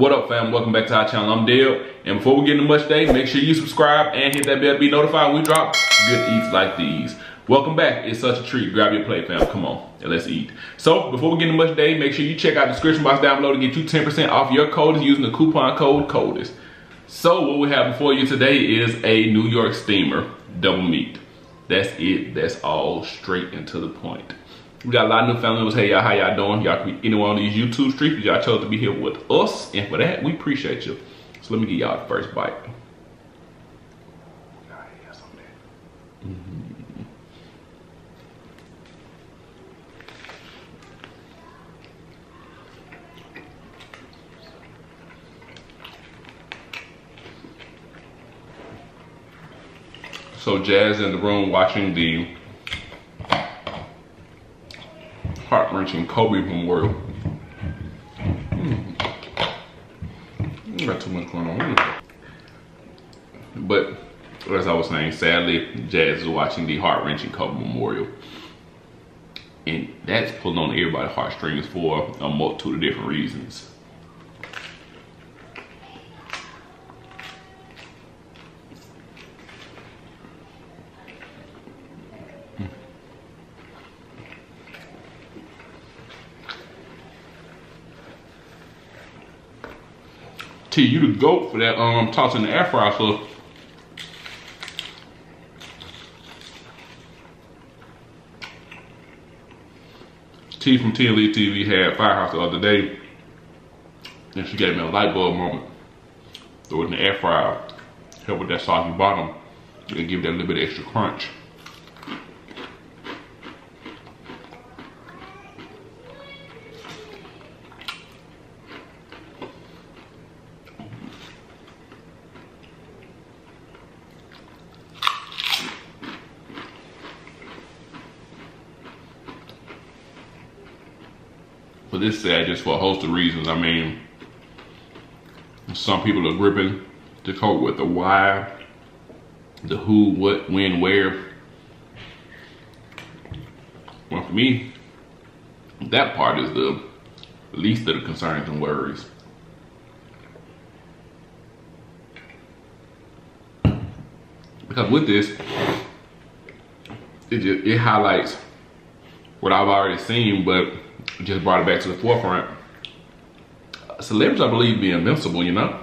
What up, fam? Welcome back to our channel. I'm Dale, and before we get into much today, make sure you subscribe and hit that bell to be notified when we drop good eats like these. Welcome back. It's such a treat. Grab your plate, fam. Come on, and let's eat. So, before we get into much today, make sure you check out the description box down below to get you 10% off your coldest using the coupon code COLDEST. So, what we have before you today is a New York steamer double meat. That's it. That's all straight and to the point. We got a lot of new family members. Hey, y'all, how y'all doing? Y'all can be anywhere on these YouTube streets, but y'all chose to be here with us. And for that, we appreciate you. So let me give y'all the first bite. Mm-hmm. So Jazz in the room watching the heart-wrenching Kobe memorial. Got too much going on. But as I was saying, sadly, Jazz is watching the heart-wrenching Kobe memorial, and that's pulling on everybody's heartstrings for a multitude of different reasons. T, you the goat for that toss in the air fryer stuff. T from TLE TV had Firehouse the other day, and she gave me a light bulb moment. Throw it in the air fryer, help with that soggy bottom, and give that a little bit of extra crunch. But this sad just for a host of reasons. I mean, some people are gripping to cope with the why, the who, what, when, where. Well, for me, that part is the least of the concerns and worries. Because with this, it highlights what I've already seen, but just brought it back to the forefront. Celebrities, I believe, be invincible, you know?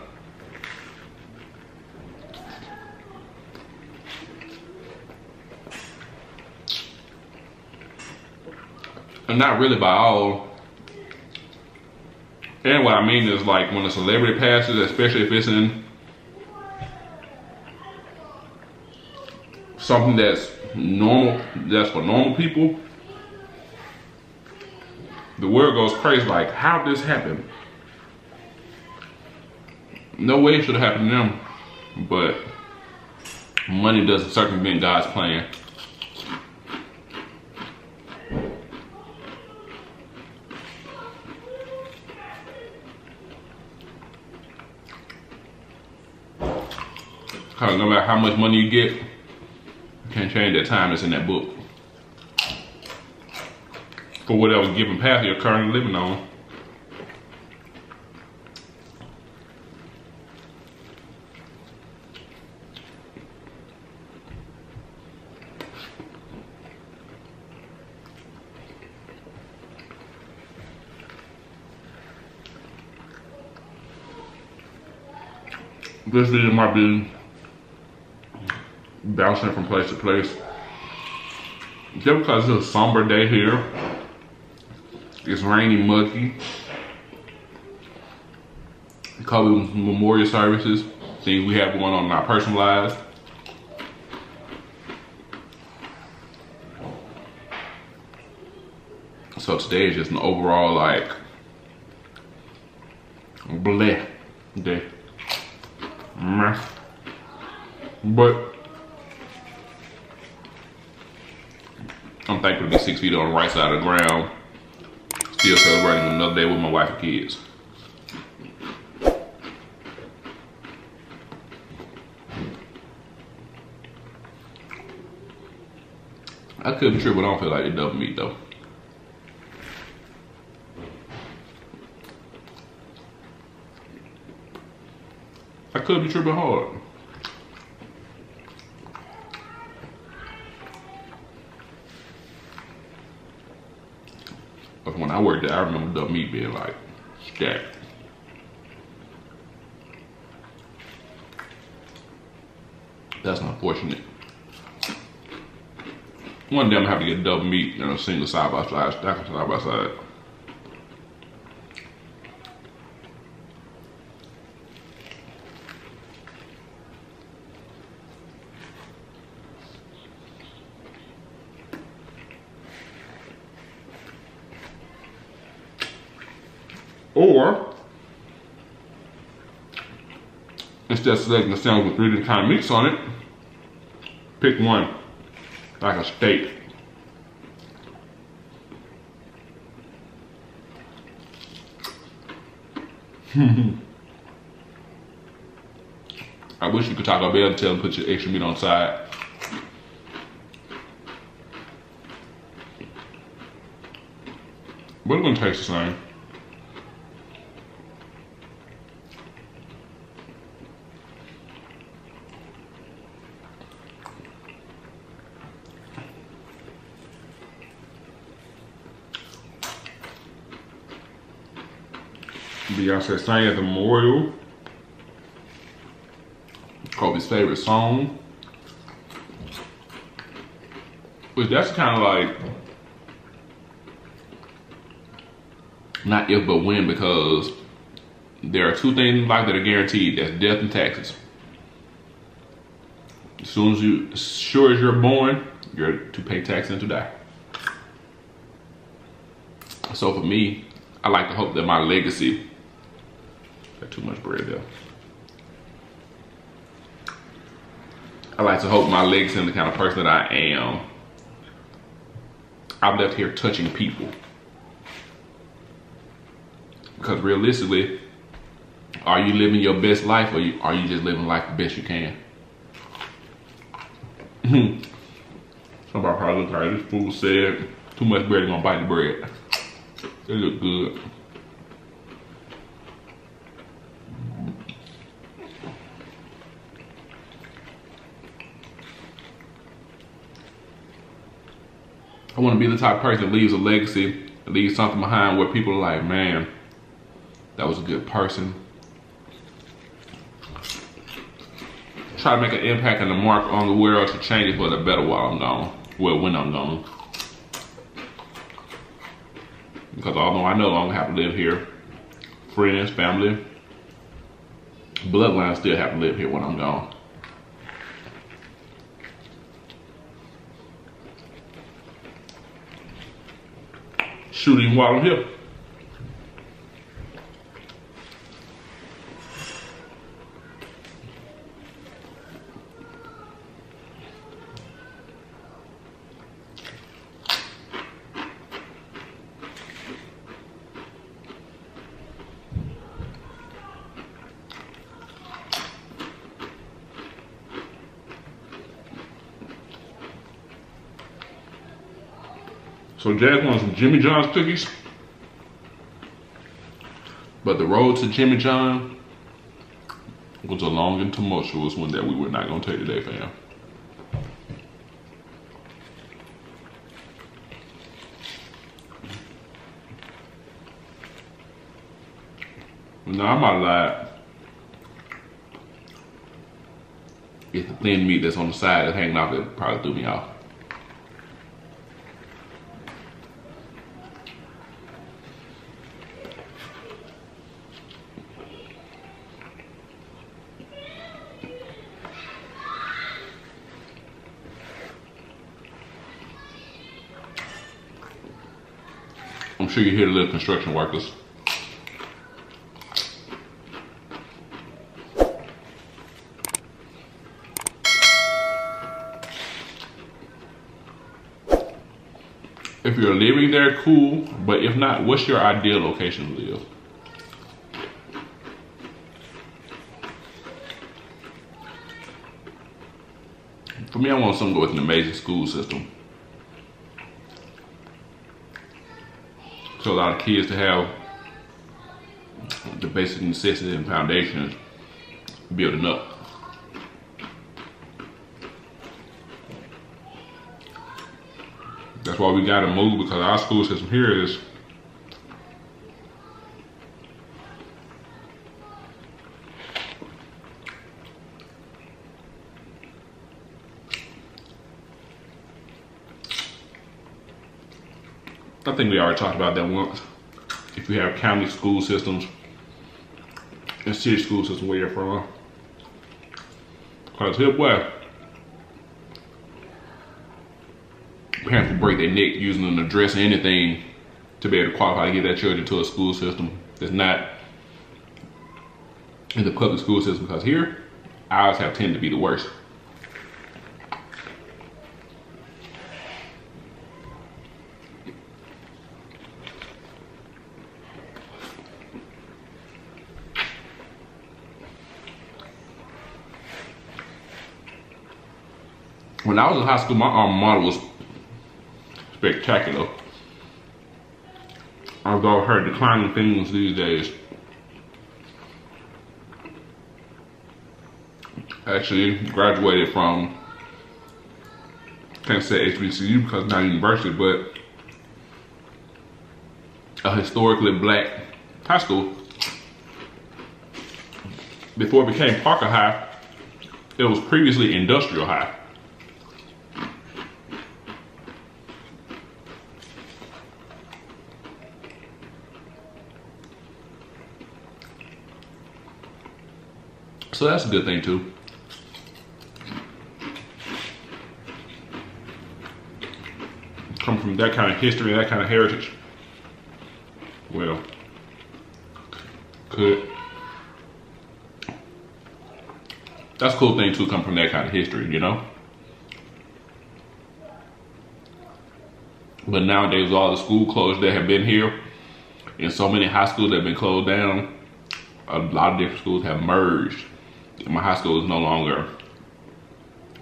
And not really by all. And what I mean is, like, when a celebrity passes, especially if it's in something that's normal, that's for normal people, the world goes crazy, like, how'd this happen? No way it should have happened to them, but money doesn't circumvent God's plan. Because no matter how much money you get, you can't change that time that's in that book. For whatever given path you're currently living on. This video might be bouncing from place to place. Just because it's a somber day here. It's rainy, muggy. Kobe memorial services, things we have going on in our personal lives. So today is just an overall, like, bleh day. But I'm thankful to be 6 feet on the right side of the ground. Still celebrating another day with my wife and kids. I could be tripping, but I don't feel like it double meat though. I could be tripping hard. But when I worked there, I remember the meat being like stacked. That's unfortunate. One day I'm gonna have to get double meat and a single side by side, stack them side by side. Or instead of selecting the sandwich with 3 different kinds of meats on it, pick one. Like a steak. I wish you could Taco Bell and tell them put your extra meat on the side. But it wouldn't taste the same. Beyonce sang at the memorial. Kobe's favorite song. Which that's kind of like not if but when, because there are 2 things in life that are guaranteed. That's death and taxes. As soon as you, as sure as you're born, you're to pay taxes and to die. So for me, I like to hope that my legacy. Got too much bread there. I like to hope my legs and the kind of person that I am. I'm left here touching people. Because realistically, are you living your best life or are you just living life the best you can? Somebody probably looked like this fool said, too much bread, gonna bite the bread. It look good. I want to be the type of person that leaves a legacy, that leaves something behind where people are like, man, that was a good person. Try to make an impact and a mark on the world to change it for the better while I'm gone. Well, when I'm gone. Because although I no longer have to live here, friends, family, bloodlines still have to live here when I'm gone. Shooting while I'm here. So Jazz wants some Jimmy John's cookies. But the road to Jimmy John was a long and tumultuous one that we were not going to take today, fam. Now I might lie. It's the thin meat that's on the side that's hanging off that probably threw me off. I'm sure you hear the little construction workers. If you're living there, cool, but if not, what's your ideal location to live? For me, I want something with an amazing school system. A lot of kids to have the basic necessities and foundations building up. That's why we gotta move, because our school system here is I think we already talked about that once. If you have county school systems and city school systems where you're from. Because here, boy, parents will break their neck using an address or anything to be able to qualify to get that child into a school system that's not in the public school system, because here, ours have tended to be the worst. When I was in high school, my alma mater was spectacular. Although her declining things these days. Actually graduated from, can't say HBCU because it's not university, but a historically black high school. Before it became Parker High, it was previously Industrial High. So that's a good thing too. Come from that kind of history, that kind of heritage. Well, could. That's a cool thing too, come from that kind of history, you know? But nowadays, with all the school closures that have been here, and so many high schools that have been closed down, a lot of different schools have merged. My high school is no longer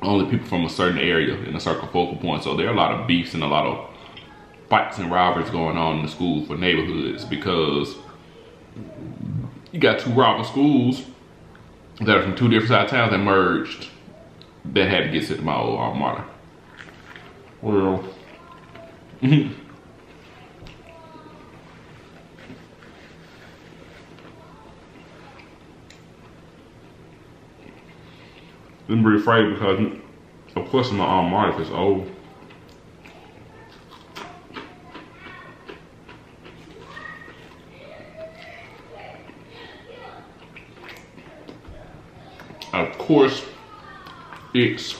only people from a certain area in a certain focal point. So there are a lot of beefs and a lot of fights and rivalries going on in the school for neighborhoods, because you got two rival schools that are from two different sides of towns that merged, that had to get sent to my old alma mater. Well, let me rephrase, because of course my alma mater is old. Of course it's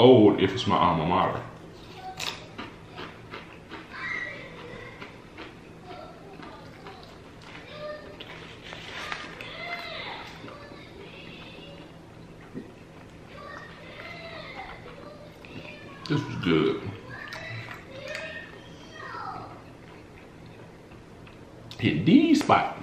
old if it's my alma mater. This was good. Hit the spot.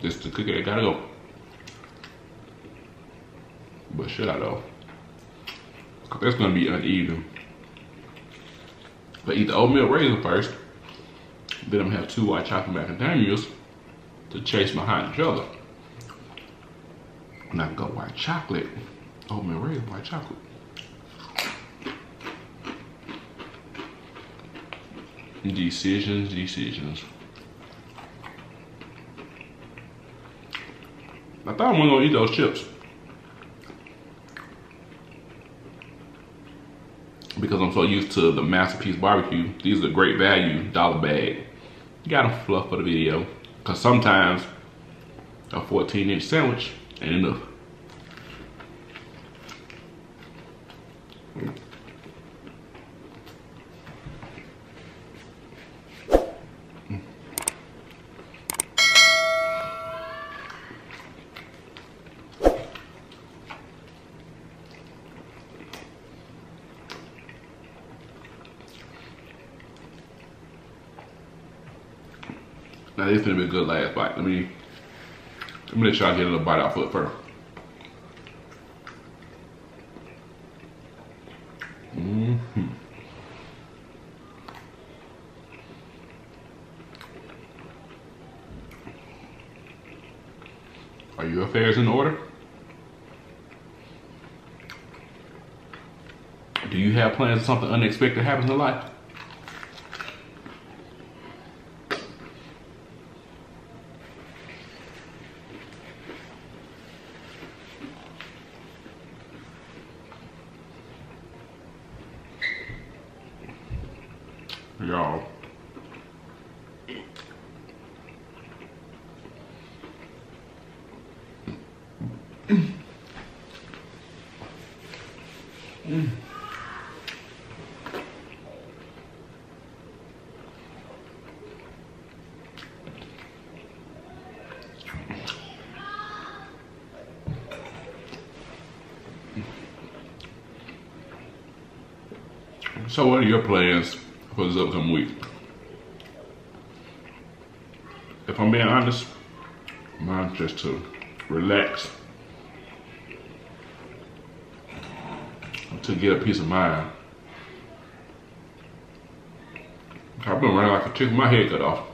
Just the cookie that gotta go. But should I though? Cause that's gonna be uneven. But eat the oatmeal raisin first. Then I'm gonna have two white chocolate macadamias to chase behind each other. And I can go white chocolate, oatmeal raisin, white chocolate. Decisions, decisions. I thought I wasn't gonna eat those chips because I'm so used to the Masterpiece Barbecue. These are great value, dollar bag. You got them fluff for the video, because sometimes a 14-inch sandwich ain't enough. Now this is gonna be a good last bite. Let me make sure I get a little bite off of it first. Mm-hmm. Are your affairs in order? Do you have plans if something unexpected happens in life? Y'all, so what are your plans for this upcoming week? If I'm being honest, mine's just to relax, to get a peace of mind. I've been running like a chicken, my head cut off.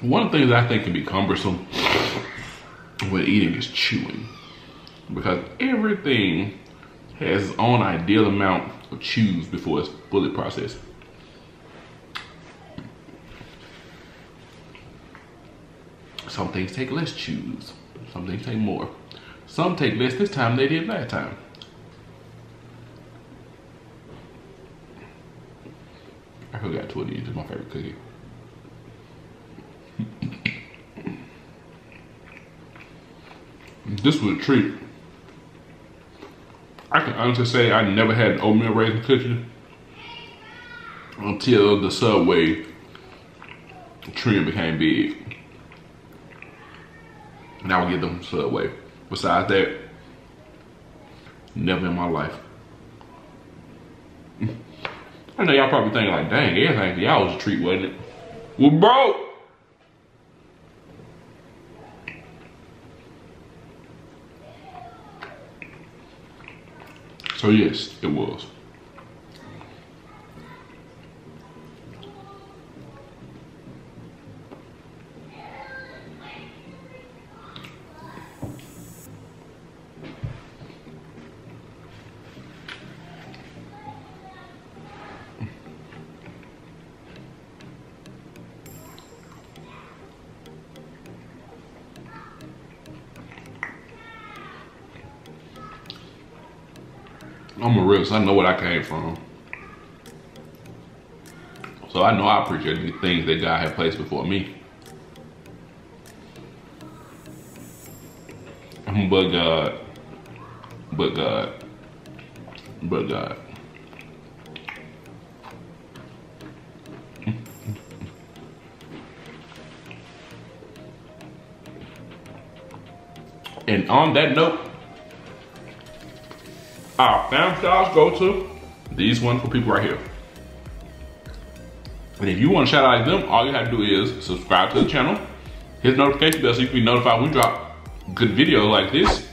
One of the things I think can be cumbersome with eating is chewing, because everything has its own ideal amount of chews before it's fully processed. Some things take less chews, some things take more. Some take less this time than they did last time. I forgot 2 of these, is my favorite cookie. This was a treat. I can honestly say I never had an oatmeal raisin cookie until the Subway trend became big. And I would get them from Subway. Besides that, never in my life. I know y'all probably think like, dang, everything for y'all was a treat, wasn't it? Well, bro! So yes, it was. I'm a realist, I know what I came from. So I know I appreciate the things that God had placed before me. But God, but God, but God. And on that note, our fam shoutouts go to these wonderful people right here. And if you want to shout out them, all you have to do is subscribe to the channel, hit the notification bell so you can be notified when we drop good videos like this.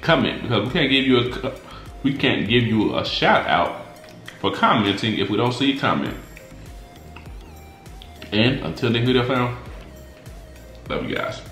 Comment, because we can't give you a shout out for commenting if we don't see your comment. And until next video, fam, love you guys.